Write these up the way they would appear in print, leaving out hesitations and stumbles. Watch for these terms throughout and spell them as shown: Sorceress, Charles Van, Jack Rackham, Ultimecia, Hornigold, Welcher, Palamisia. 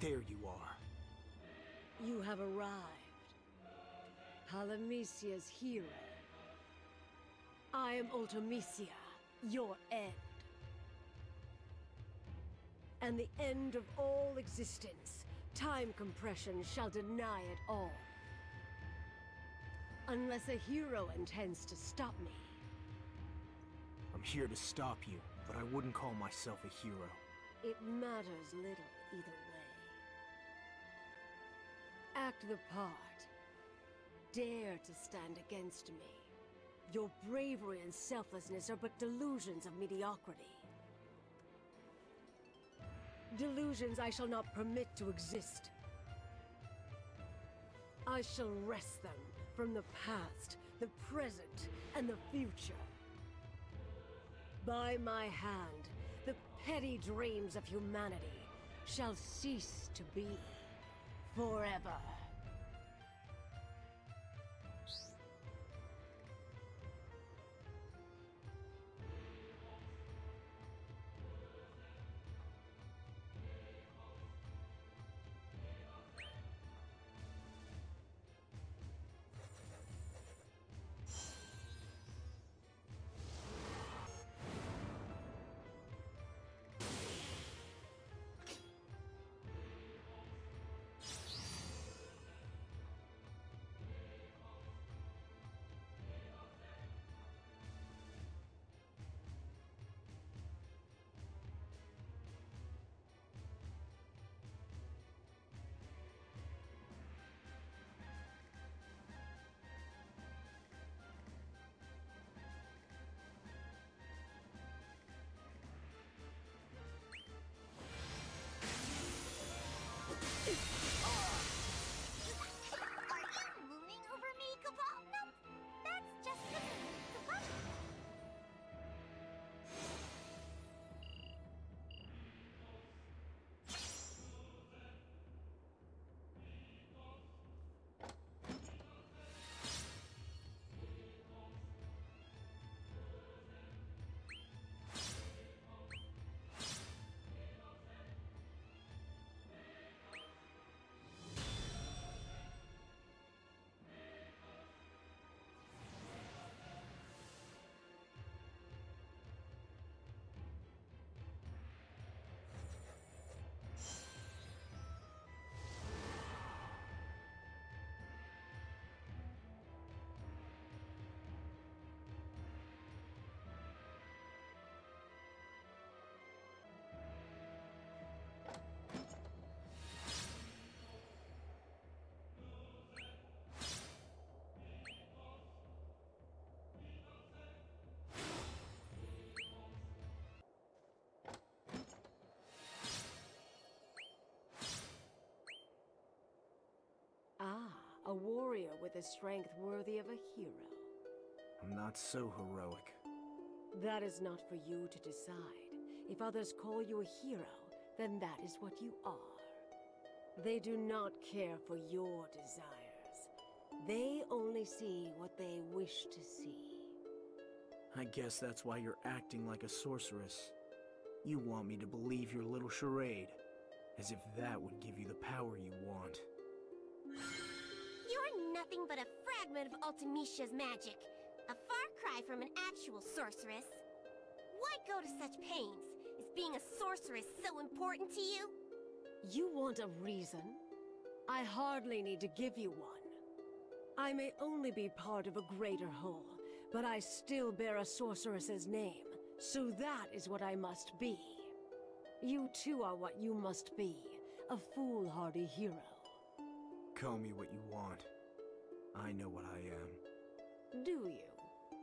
There you are. You have arrived. Palamisia's hero. I am Ultimecia, your end. And the end of all existence. Time compression shall deny it all. Unless a hero intends to stop me. I'm here to stop you, but I wouldn't call myself a hero. It matters little either way. Act the part. Dare to stand against me. Your bravery and selflessness are but delusions of mediocrity. Delusions I shall not wrest to exist. I shall wrest them from the past, the present, and the future. By my hand, the petty dreams of humanity shall cease to be forever. Are you mooning over me, Cabal? Nope, that's just the moon, a warrior with a strength worthy of a hero. I'm not so heroic. That is not for you to decide. If others call you a hero, then that is what you are. They do not care for your desires. They only see what they wish to see. I guess that's why you're acting like a sorceress. You want me to believe your little charade, as if that would give you the power you want. Nothing but a fragment of Ultimecia's magic. A far cry from an actual sorceress. Why go to such pains? Is being a sorceress so important to you? You want a reason? I hardly need to give you one. I may only be part of a greater whole, but I still bear a sorceress's name, so that is what I must be. You too are what you must be, a foolhardy hero. Call me what you want. I know what I am. Do you?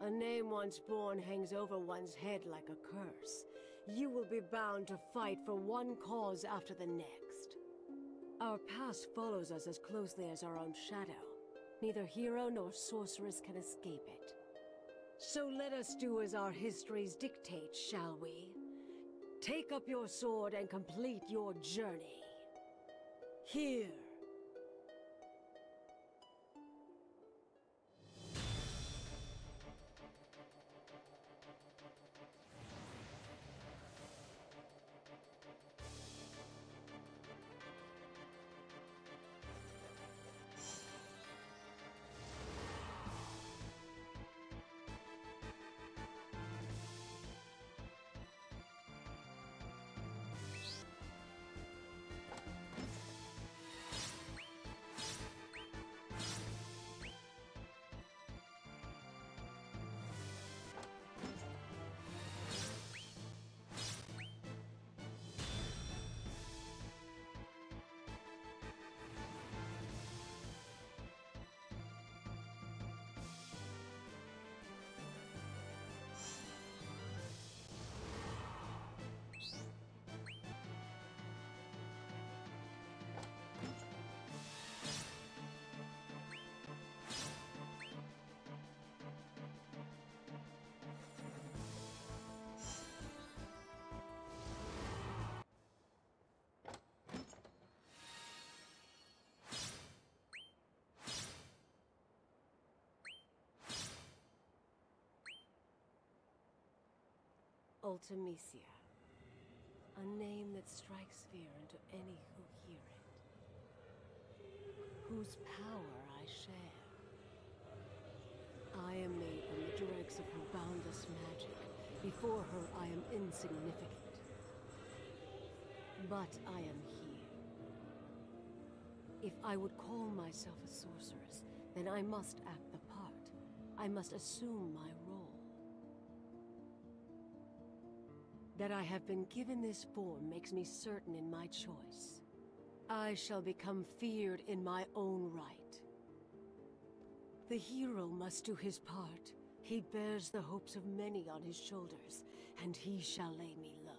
A name once born hangs over one's head like a curse. You will be bound to fight for one cause after the next. Our past follows us as closely as our own shadow. Neither hero nor sorceress can escape it. So let us do as our histories dictate, shall we? Take up your sword and complete your journey. Here. Ultimecia. A name that strikes fear into any who hear it. Whose power I share. I am made from the dregs of her boundless magic. Before her, I am insignificant. But I am here. If I would call myself a sorceress, then I must act the part. I must assume my role. That I have been given this form makes me certain in my choice. I shall become feared in my own right. The hero must do his part. He bears the hopes of many on his shoulders, and he shall lay me low.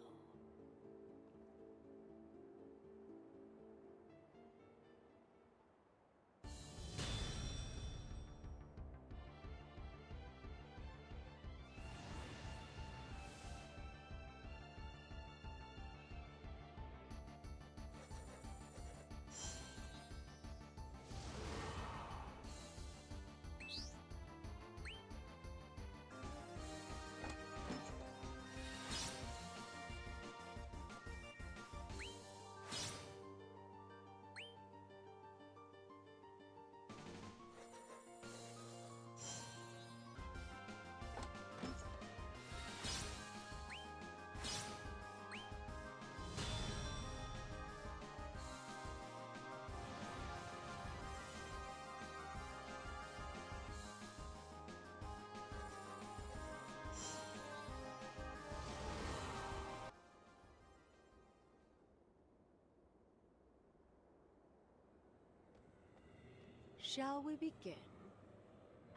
Shall we begin?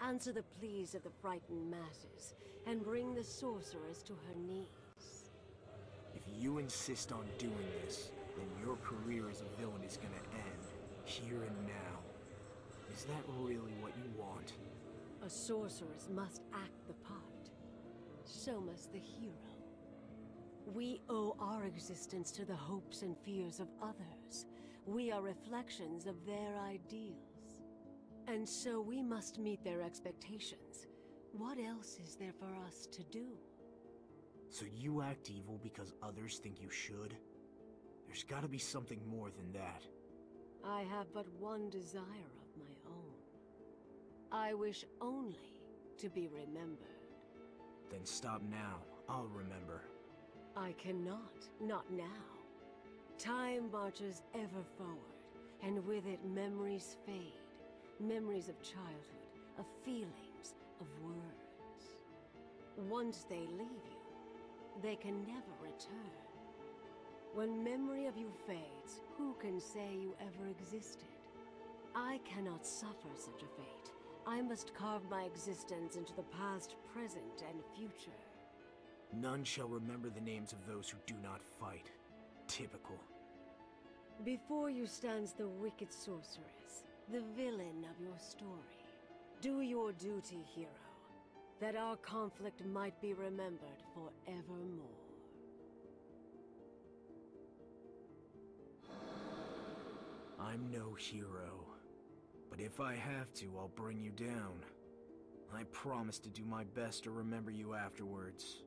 Answer the pleas of the frightened masses, and bring the sorceress to her knees. If you insist on doing this, then your career as a villain is gonna end, here and now. Is that really what you want? A sorceress must act the part. So must the hero. We owe our existence to the hopes and fears of others. We are reflections of their ideals. And so we must meet their expectations. What else is there for us to do? So you act evil because others think you should? There's gotta be something more than that. I have but one desire of my own. I wish only to be remembered. Then stop now. I'll remember. I cannot. Not now. Time marches ever forward, and with it memories fade. Memories of childhood, of feelings, of words. Once they leave you, they can never return. When memory of you fades, who can say you ever existed? I cannot suffer such a fate. I must carve my existence into the past, present, and future. None shall remember the names of those who do not fight. Typical. Before you stands the wicked sorceress, the villain of your story. Do your duty, hero, that our conflict might be remembered forevermore. I'm no hero, but if I have to, I'll bring you down. I promise to do my best to remember you afterwards.